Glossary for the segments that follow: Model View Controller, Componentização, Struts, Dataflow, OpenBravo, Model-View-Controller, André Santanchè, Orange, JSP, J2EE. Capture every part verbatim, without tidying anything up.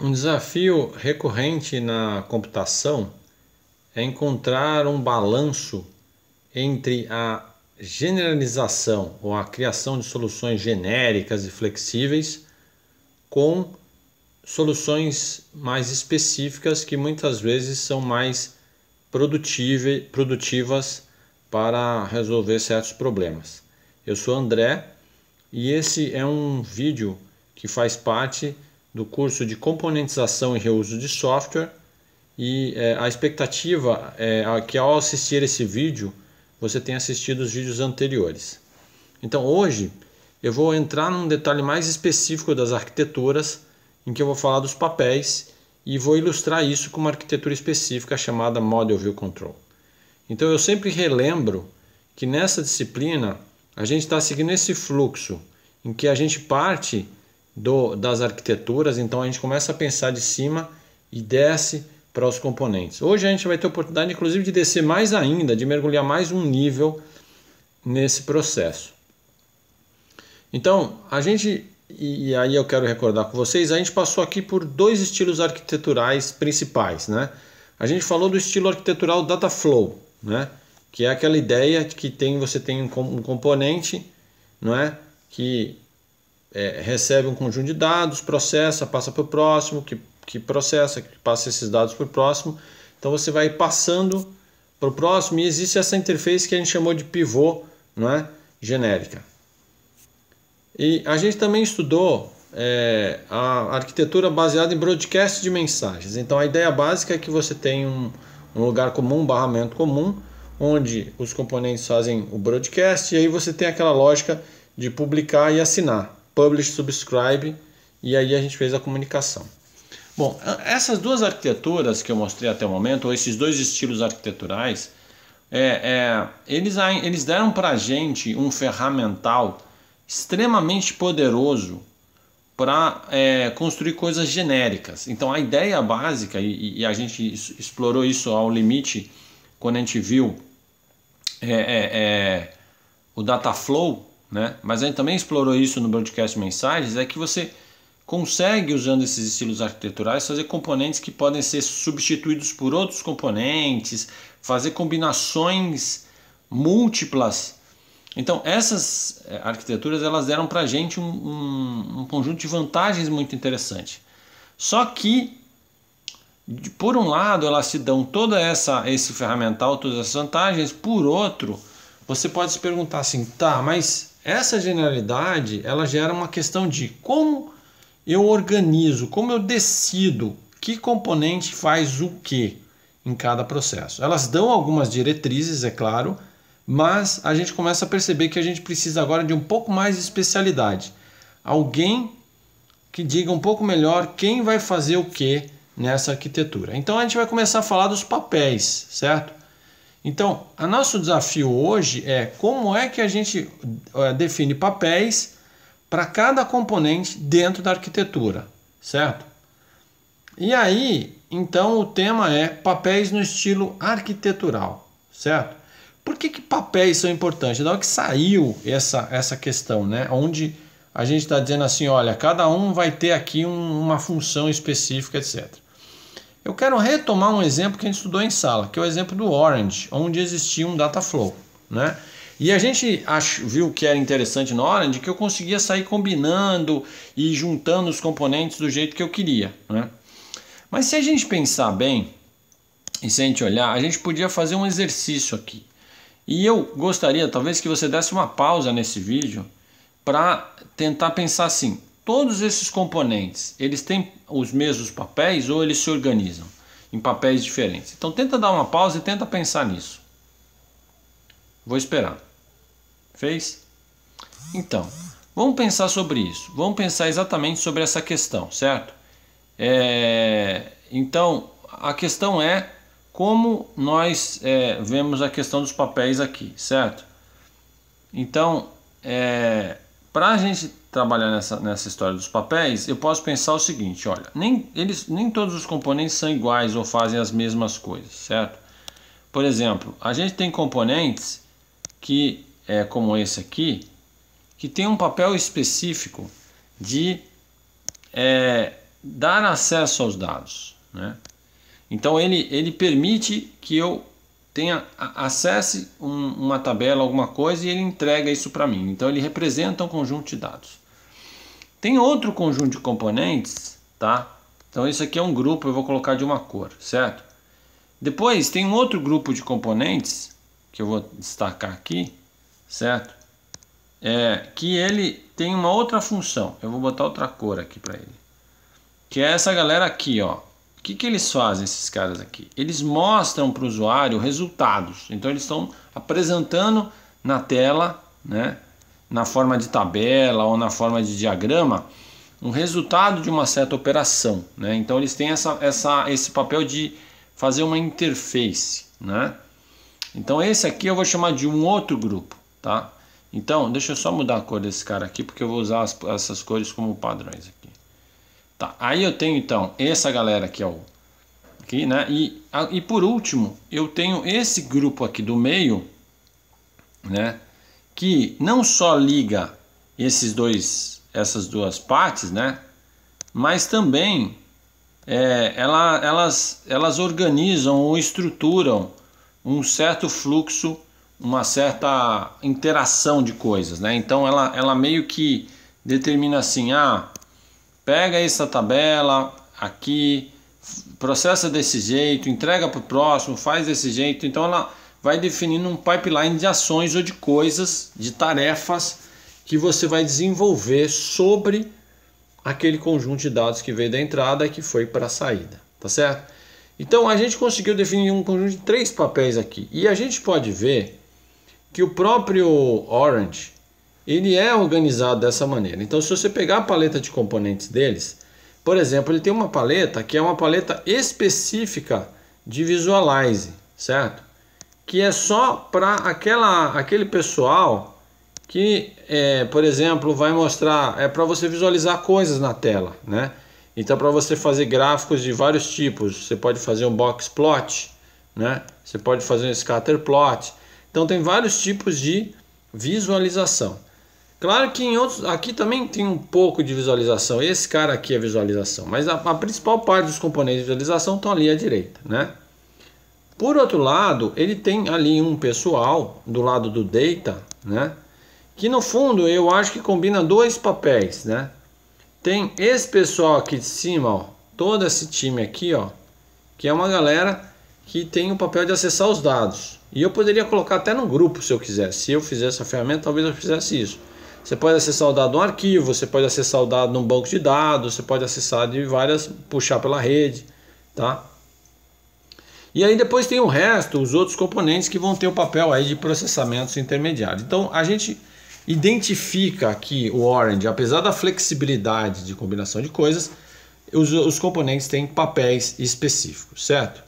Um desafio recorrente na computação é encontrar um balanço entre a generalização ou a criação de soluções genéricas e flexíveis com soluções mais específicas que muitas vezes são mais produtivas para resolver certos problemas. Eu sou André e esse é um vídeo que faz parte do curso de Componentização e Reuso de Software, e é, a expectativa é que ao assistir esse vídeo você tenha assistido os vídeos anteriores. Então hoje eu vou entrar num detalhe mais específico das arquiteturas, em que eu vou falar dos papéis e vou ilustrar isso com uma arquitetura específica chamada Model View Control. Então eu sempre relembro que nessa disciplina a gente está seguindo esse fluxo em que a gente parte Do, das arquiteturas, então a gente começa a pensar de cima e desce para os componentes. Hoje a gente vai ter a oportunidade inclusive de descer mais ainda, de mergulhar mais um nível nesse processo. Então a gente, e aí eu quero recordar com vocês, a gente passou aqui por dois estilos arquiteturais principais, né? A gente falou do estilo arquitetural Dataflow, né? Que é aquela ideia de que tem, você tem um componente, não é? que É, recebe um conjunto de dados, processa, passa para o próximo, que, que processa, que passa esses dados para o próximo. Então você vai passando para o próximo e existe essa interface que a gente chamou de pivô, não é? Genérica. E a gente também estudou é, a arquitetura baseada em broadcast de mensagens. Então a ideia básica é que você tem um, um lugar comum, um barramento comum, onde os componentes fazem o broadcast e aí você tem aquela lógica de publicar e assinar. Publish, subscribe, e aí a gente fez a comunicação. Bom, essas duas arquiteturas que eu mostrei até o momento, ou esses dois estilos arquiteturais, é, é, eles, eles deram para a gente um ferramental extremamente poderoso para é, construir coisas genéricas. Então a ideia básica, e, e a gente explorou isso ao limite quando a gente viu é, é, é, o Dataflow, né? Mas a gente também explorou isso no Broadcast Mensagens, é que você consegue, usando esses estilos arquiteturais, fazer componentes que podem ser substituídos por outros componentes, fazer combinações múltiplas. Então essas arquiteturas elas deram para a gente um, um, um conjunto de vantagens muito interessante. Só que, por um lado, elas te dão todo essa, esse ferramental, todas essas vantagens, por outro, você pode se perguntar assim, tá, mas essa generalidade, ela gera uma questão de como eu organizo, como eu decido que componente faz o que em cada processo. Elas dão algumas diretrizes, é claro, mas a gente começa a perceber que a gente precisa agora de um pouco mais de especialidade. Alguém que diga um pouco melhor quem vai fazer o que nessa arquitetura. Então a gente vai começar a falar dos papéis, certo? Então, o nosso desafio hoje é como é que a gente define papéis para cada componente dentro da arquitetura, certo? E aí, então, o tema é papéis no estilo arquitetural, certo? Por que que papéis são importantes? Da hora que saiu essa, essa questão, né? Onde a gente está dizendo assim, olha, cada um vai ter aqui um, uma função específica, etcétera. Eu quero retomar um exemplo que a gente estudou em sala, que é o exemplo do Orange, onde existia um Dataflow, né? E a gente ach, viu que era interessante no Orange que eu conseguia sair combinando e juntando os componentes do jeito que eu queria, né? Mas se a gente pensar bem e se a gente olhar, a gente podia fazer um exercício aqui. E eu gostaria talvez que você desse uma pausa nesse vídeo para tentar pensar assim, todos esses componentes, eles têm os mesmos papéis ou eles se organizam em papéis diferentes? Então tenta dar uma pausa e tenta pensar nisso. Vou esperar. Fez? Então, vamos pensar sobre isso. Vamos pensar exatamente sobre essa questão, certo? É, então, a questão é como nós é, vemos a questão dos papéis aqui, certo? Então, é, para a gente trabalhar nessa, nessa história dos papéis, eu posso pensar o seguinte, olha, nem, eles, nem todos os componentes são iguais ou fazem as mesmas coisas, certo? Por exemplo, a gente tem componentes que, é, como esse aqui, que tem um papel específico de é, dar acesso aos dados, né? Então ele, ele permite que eu tenha acesse um, uma tabela, alguma coisa, e ele entrega isso para mim. Então ele representa um conjunto de dados. Tem outro conjunto de componentes, tá? Então esse aqui é um grupo, eu vou colocar de uma cor, certo? Depois tem um outro grupo de componentes que eu vou destacar aqui, certo? É, que ele tem uma outra função. Eu vou botar outra cor aqui para ele, que é essa galera aqui, ó. O que que eles fazem, esses caras aqui? Eles mostram para o usuário resultados. Então eles estão apresentando na tela, né, na forma de tabela ou na forma de diagrama, um resultado de uma certa operação, né? Então eles têm essa, essa, esse papel de fazer uma interface, né? Então esse aqui eu vou chamar de um outro grupo, tá? Então deixa eu só mudar a cor desse cara aqui, porque eu vou usar as, essas cores como padrões aqui. Tá, aí eu tenho então essa galera aqui, ó, aqui, né? E, a, e por último eu tenho esse grupo aqui do meio, né? Que não só liga esses dois, essas duas partes, né? Mas também é, ela, elas, elas organizam ou estruturam um certo fluxo, uma certa interação de coisas, né? Então ela, ela meio que determina assim, ah, pega essa tabela aqui, processa desse jeito, entrega para o próximo, faz desse jeito. Então ela vai definindo um pipeline de ações ou de coisas, de tarefas que você vai desenvolver sobre aquele conjunto de dados que veio da entrada e que foi para a saída, tá certo? Então a gente conseguiu definir um conjunto de três papéis aqui. E a gente pode ver que o próprio Orange, ele é organizado dessa maneira. Então se você pegar a paleta de componentes deles, por exemplo, ele tem uma paleta que é uma paleta específica de Visualize, certo? Que é só para aquela aquele pessoal que, é, por exemplo, vai mostrar, é para você visualizar coisas na tela, né? Então para você fazer gráficos de vários tipos, você pode fazer um box plot, né? Você pode fazer um scatter plot. Então tem vários tipos de visualização. Claro que em outros, aqui também tem um pouco de visualização. Esse cara aqui é visualização, mas a, a principal parte dos componentes de visualização estão ali à direita, né? Por outro lado, ele tem ali um pessoal do lado do data, né? Que no fundo eu acho que combina dois papéis, né? Tem esse pessoal aqui de cima, ó, todo esse time aqui, ó, que é uma galera que tem o papel de acessar os dados. E eu poderia colocar até no grupo se eu quisesse. Se eu fizesse essa ferramenta, talvez eu fizesse isso. Você pode acessar o dado num arquivo, você pode acessar o dado num banco de dados, você pode acessar de várias, puxar pela rede, tá? E aí depois tem o resto, os outros componentes que vão ter o papel aí de processamentos intermediários. Então a gente identifica aqui o Orange, apesar da flexibilidade de combinação de coisas, os, os componentes têm papéis específicos, certo?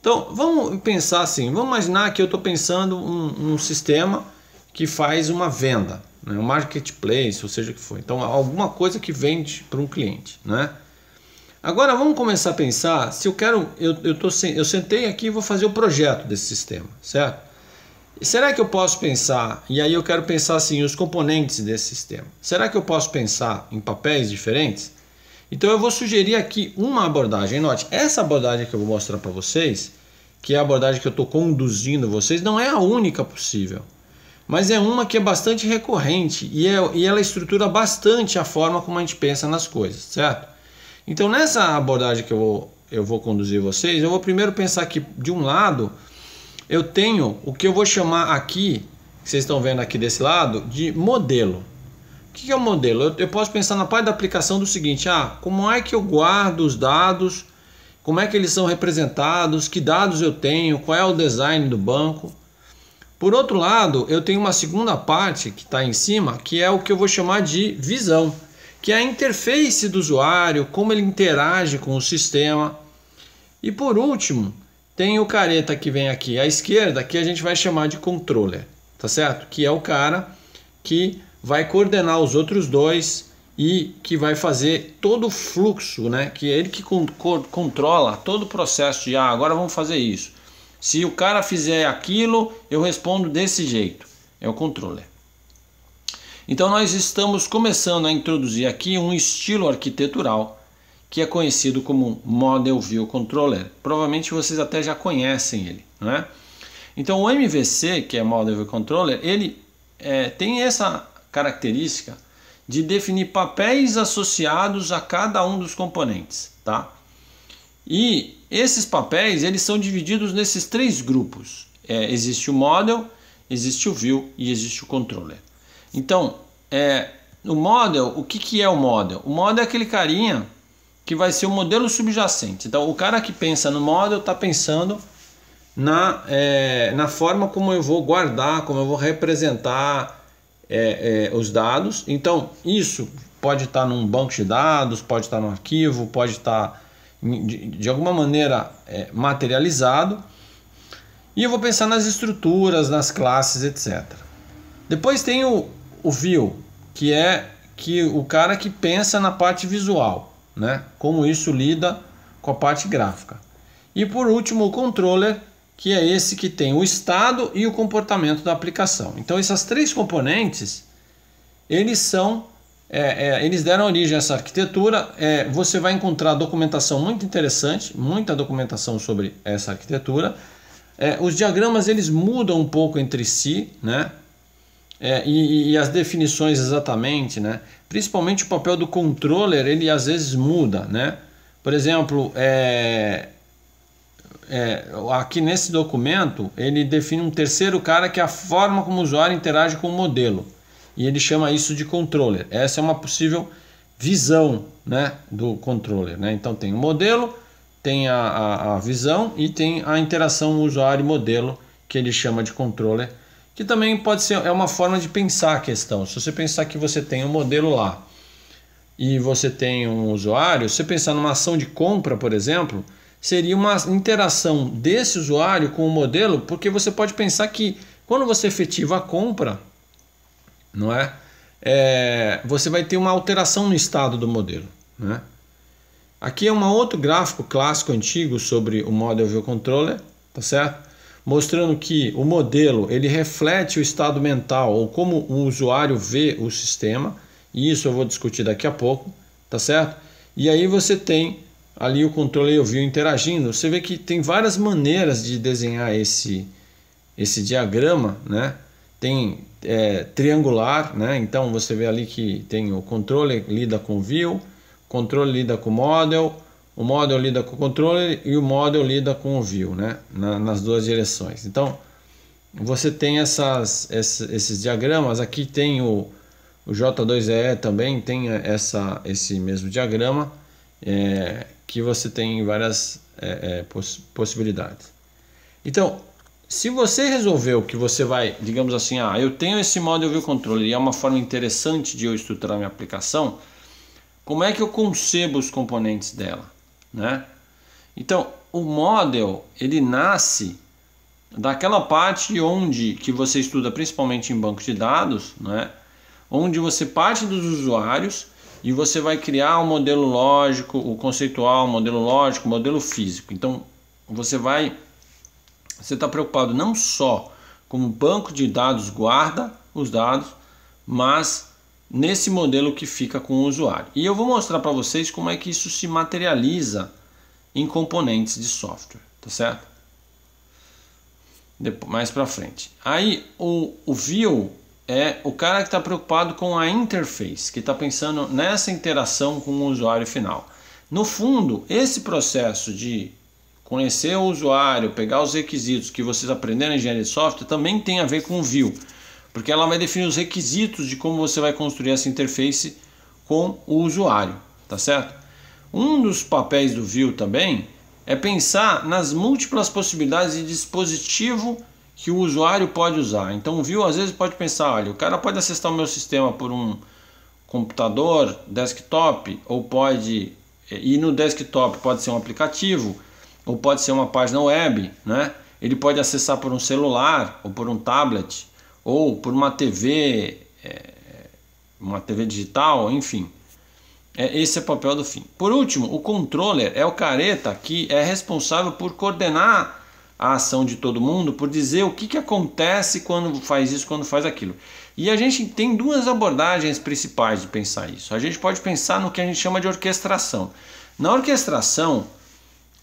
Então vamos pensar assim, vamos imaginar que eu estou pensando um, um sistema que faz uma venda, né? Um marketplace, ou seja o que for. Então alguma coisa que vende para um cliente, né? Agora vamos começar a pensar, se eu quero, eu, eu, tô sem, eu sentei aqui e vou fazer o projeto desse sistema, certo? E será que eu posso pensar, e aí eu quero pensar assim, os componentes desse sistema. Será que eu posso pensar em papéis diferentes? Então eu vou sugerir aqui uma abordagem. Note, essa abordagem que eu vou mostrar para vocês, que é a abordagem que eu estou conduzindo vocês, não é a única possível. Mas é uma que é bastante recorrente e, é, e ela estrutura bastante a forma como a gente pensa nas coisas, certo? Então nessa abordagem que eu vou, eu vou conduzir vocês, eu vou primeiro pensar que de um lado eu tenho o que eu vou chamar aqui, que vocês estão vendo aqui desse lado, de modelo. O que é o modelo? Eu, eu posso pensar na parte da aplicação do seguinte, ah, como é que eu guardo os dados, como é que eles são representados, que dados eu tenho, qual é o design do banco. Por outro lado, eu tenho uma segunda parte que está em cima, que é o que eu vou chamar de visão, que é a interface do usuário, como ele interage com o sistema. E por último, tem o careta que vem aqui à esquerda, que a gente vai chamar de controller, tá certo? Que é o cara que vai coordenar os outros dois e que vai fazer todo o fluxo, né? Que é ele que con- controla todo o processo de, ah, agora vamos fazer isso. Se o cara fizer aquilo, eu respondo desse jeito. É o controller. Então nós estamos começando a introduzir aqui um estilo arquitetural que é conhecido como Model View Controller. Provavelmente vocês até já conhecem ele, né? Então o M V C, que é Model View Controller, ele é, tem essa característica de definir papéis associados a cada um dos componentes, tá? E esses papéis, eles são divididos nesses três grupos. É, existe o model, existe o view e existe o controller. Então, é, o model, o que, que é o model? O model é aquele carinha que vai ser o modelo subjacente. Então, o cara que pensa no model está pensando na, é, na forma como eu vou guardar, como eu vou representar É, é, os dados. Então isso pode estar num banco de dados, pode estar num arquivo, pode estar de, de alguma maneira é, materializado, e eu vou pensar nas estruturas, nas classes, etcétera. Depois tem o, o view, que é que o cara que pensa na parte visual, né? Como isso lida com a parte gráfica. E por último o controller, que é esse que tem o estado e o comportamento da aplicação. Então essas três componentes, eles são, é, é, eles deram origem a essa arquitetura. É, você vai encontrar documentação muito interessante, muita documentação sobre essa arquitetura. É, os diagramas eles mudam um pouco entre si, né? É, e, e as definições exatamente, né? Principalmente o papel do controller, ele às vezes muda, né? Por exemplo, é É, aqui nesse documento ele define um terceiro cara, que é a forma como o usuário interage com o modelo, e ele chama isso de controller. Essa é uma possível visão, né, do controller, né? Então tem o modelo, tem a, a, a visão e tem a interação usuário-modelo, que ele chama de controller, que também pode ser é uma forma de pensar a questão. Se você pensar que você tem um modelo lá e você tem um usuário, se você pensar numa ação de compra, por exemplo, seria uma interação desse usuário com o modelo, porque você pode pensar que quando você efetiva a compra, não é? É, você vai ter uma alteração no estado do modelo, né? Aqui é um outro gráfico clássico antigo sobre o Model View Controller, tá certo? Mostrando que o modelo ele reflete o estado mental, ou como o usuário vê o sistema, e isso eu vou discutir daqui a pouco, tá certo? E aí você tem ali o controle e o view interagindo. Você vê que tem várias maneiras de desenhar esse, esse diagrama, né? Tem é, triangular, né? Então você vê ali que tem o controle lida com o view, o controle lida com o model, o model lida com o controle e o model lida com o view, né? Na, nas duas direções. Então você tem essas, esses, esses diagramas. Aqui tem o, o J dois E E também, tem essa, esse mesmo diagrama. É, que você tem várias é, é, poss possibilidades. Então, se você resolveu que você vai, digamos assim, ah, eu tenho esse Model View Controller e é uma forma interessante de eu estruturar minha aplicação, como é que eu concebo os componentes dela, né? Então, o model, ele nasce daquela parte onde que você estuda principalmente em banco de dados, né? Onde você parte dos usuários e você vai criar o modelo lógico, o conceitual, o modelo lógico, o modelo físico. Então você vai, você está preocupado não só como o banco de dados guarda os dados, mas nesse modelo que fica com o usuário. E eu vou mostrar para vocês como é que isso se materializa em componentes de software, tá certo? Depois, mais para frente. Aí o, o view é o cara que está preocupado com a interface, que está pensando nessa interação com o usuário final. No fundo, esse processo de conhecer o usuário, pegar os requisitos que vocês aprenderam na engenharia de software, também tem a ver com o view, porque ela vai definir os requisitos de como você vai construir essa interface com o usuário, tá certo? Um dos papéis do view também é pensar nas múltiplas possibilidades de dispositivo que o usuário pode usar. Então o view às vezes pode pensar, olha, o cara pode acessar o meu sistema por um computador, desktop, ou pode ir no desktop, pode ser um aplicativo, ou pode ser uma página web, né? Ele pode acessar por um celular, ou por um tablet, ou por uma T V, uma T V digital, enfim. Esse é o papel do fim. Por último, o controller é o careta que é responsável por coordenar a ação de todo mundo, por dizer o que, que acontece quando faz isso, quando faz aquilo. E a gente tem duas abordagens principais de pensar isso. A gente pode pensar no que a gente chama de orquestração. Na orquestração,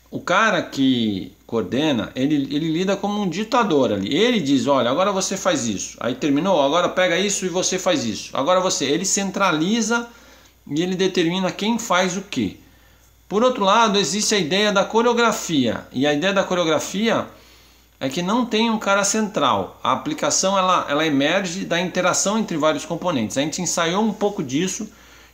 o cara que coordena, ele, ele lida como um ditador ali. Ele diz, olha, agora você faz isso. Aí terminou, agora pega isso e você faz isso. Agora você, ele centraliza e ele determina quem faz o quê. Por outro lado, existe a ideia da coreografia. E a ideia da coreografia é que não tem um cara central. A aplicação ela, ela emerge da interação entre vários componentes. A gente ensaiou um pouco disso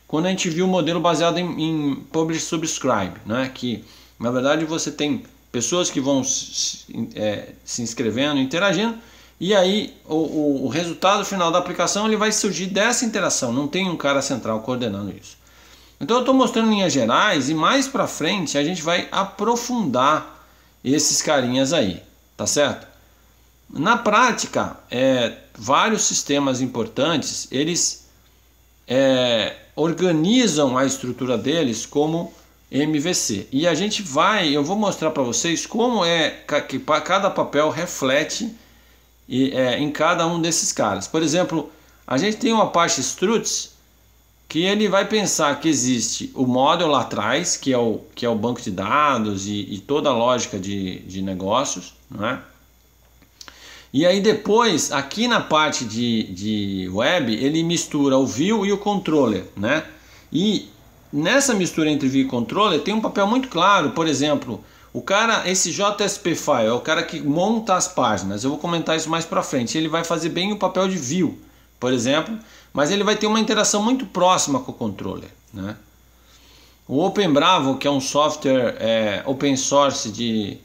quando a gente viu o modelo baseado em, em Publish Subscribe, né? Que na verdade você tem pessoas que vão se, é, se inscrevendo, interagindo, e aí o, o, o resultado final da aplicação ele vai surgir dessa interação, não tem um cara central coordenando isso. Então eu estou mostrando linhas gerais e mais para frente a gente vai aprofundar esses carinhas aí, tá certo? Na prática, é, vários sistemas importantes, eles é, organizam a estrutura deles como M V C. E a gente vai, eu vou mostrar para vocês como é que cada papel reflete em cada um desses caras. Por exemplo, a gente tem uma parte Struts que ele vai pensar que existe o model lá atrás, que é o, que é o banco de dados e, e toda a lógica de, de negócios, não é? E aí depois, aqui na parte de, de web, ele mistura o view e o controller, né? E nessa mistura entre view e controller tem um papel muito claro. Por exemplo, o cara, esse J S P file é o cara que monta as páginas. Eu vou comentar isso mais para frente. Ele vai fazer bem o papel de view, por exemplo, mas ele vai ter uma interação muito próxima com o controller, né? O OpenBravo, que é um software é, open source de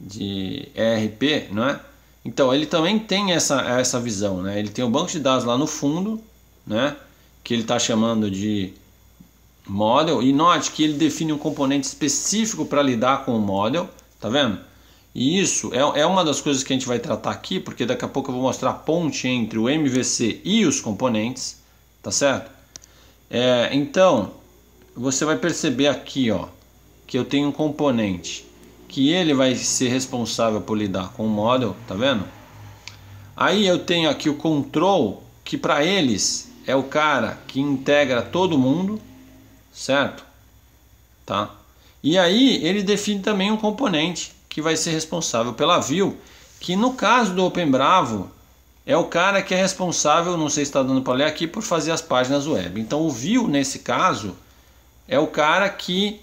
de E R P, não é? Então ele também tem essa essa visão, né? Ele tem o banco de dados lá no fundo, né? Que ele está chamando de model, e note que ele define um componente específico para lidar com o model, tá vendo? E isso é, é uma das coisas que a gente vai tratar aqui, porque daqui a pouco eu vou mostrar a ponte entre o M V C e os componentes, tá certo? É, então você vai perceber aqui, ó, que eu tenho um componente que ele vai ser responsável por lidar com o model, tá vendo? Aí eu tenho aqui o control, que para eles é o cara que integra todo mundo, certo? Tá? E aí ele define também um componente que vai ser responsável pela view, que no caso do OpenBravo é o cara que é responsável, não sei se está dando para ler aqui, por fazer as páginas web. Então o view nesse caso é o cara que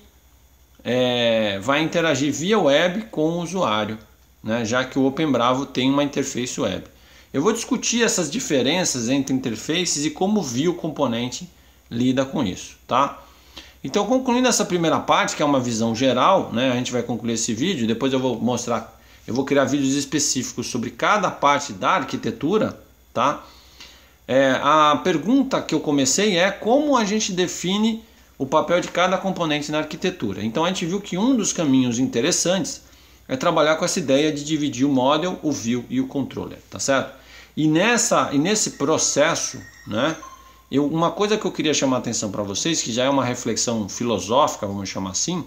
é, vai interagir via web com o usuário, né? Já que o OpenBravo tem uma interface web. Eu vou discutir essas diferenças entre interfaces e como view componente lida com isso, tá? Então, concluindo essa primeira parte, que é uma visão geral, né? A gente vai concluir esse vídeo, depois eu vou mostrar, eu vou criar vídeos específicos sobre cada parte da arquitetura, tá? É, a pergunta que eu comecei é como a gente define o papel de cada componente na arquitetura. Então, a gente viu que um dos caminhos interessantes é trabalhar com essa ideia de dividir o model, o view e o controller, tá certo? E, nessa, e nesse processo, né? Eu, uma coisa que eu queria chamar a atenção para vocês, que já é uma reflexão filosófica, vamos chamar assim,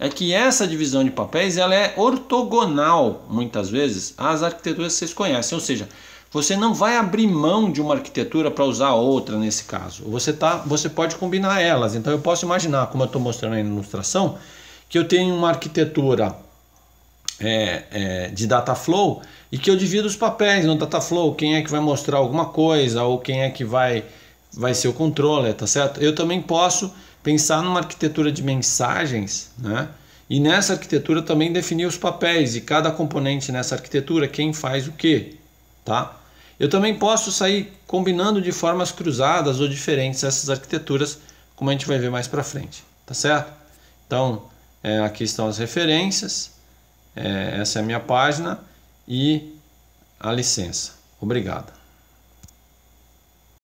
é que essa divisão de papéis ela é ortogonal, muitas vezes, às arquiteturas que vocês conhecem. Ou seja, você não vai abrir mão de uma arquitetura para usar outra nesse caso. Você, tá, você pode combinar elas. Então eu posso imaginar, como eu estou mostrando aí na ilustração, que eu tenho uma arquitetura É, é, de Dataflow e que eu divido os papéis no Dataflow. Quem é que vai mostrar alguma coisa ou quem é que vai... vai ser o controller, tá certo? Eu também posso pensar numa arquitetura de mensagens, né? E nessa arquitetura também definir os papéis e cada componente nessa arquitetura, quem faz o que, tá? Eu também posso sair combinando de formas cruzadas ou diferentes essas arquiteturas, como a gente vai ver mais pra frente, tá certo? Então, é, aqui estão as referências, é, essa é a minha página e a licença. Obrigado.